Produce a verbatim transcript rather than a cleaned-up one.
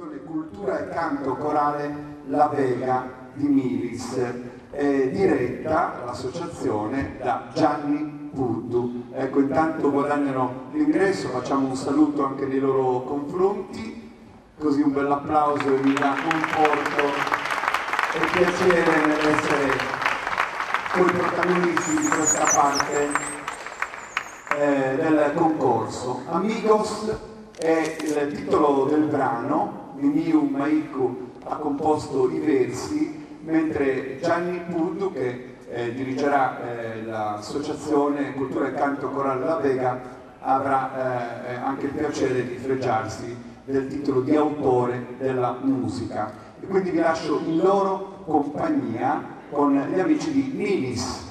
associazione Cultura e Canto Corale La Vega di Milis, eh, diretta l'associazione da Gianni Puddu. Ecco, intanto guadagnano l'ingresso, facciamo un saluto anche nei loro confronti, così un bel applauso e mi dà conforto e piacere nell'essere con i protagonisti di questa parte eh, del concorso. Amigos è il titolo del brano, Mimiu Maiku ha composto i versi, mentre Gianni Puddu, che eh, dirigerà eh, l'associazione Cultura e Canto Corale La Vega, avrà eh, anche il piacere di fregiarsi del titolo di autore della musica. E quindi vi lascio in loro compagnia con gli amici di Milis.